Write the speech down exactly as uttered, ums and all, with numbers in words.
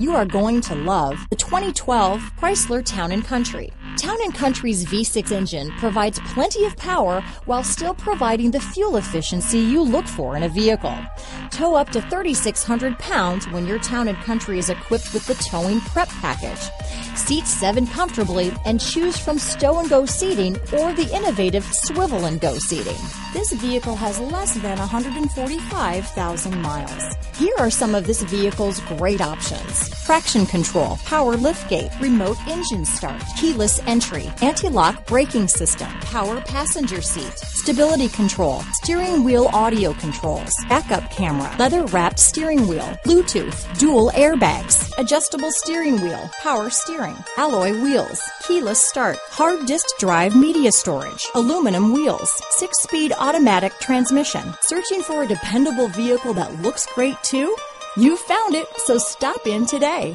You are going to love the twenty twelve Chrysler Town and Country. Town and Country's V six engine provides plenty of power while still providing the fuel efficiency you look for in a vehicle. Tow up to thirty-six hundred pounds when your Town and Country is equipped with the towing prep package. Seat seven comfortably and choose from stow and go seating or the innovative swivel and go seating. This vehicle has less than one hundred forty-five thousand miles. Here are some of this vehicle's great options: traction control, power liftgate, remote engine start, keyless entry, anti-lock braking system, power passenger seat, stability control, steering wheel audio controls, backup camera, leather-wrapped steering wheel, Bluetooth, dual airbags, adjustable steering wheel, power steering, alloy wheels, keyless start, hard disk drive media storage, aluminum wheels, six-speed automatic transmission. Searching for a dependable vehicle that looks great too? You found it, so stop in today.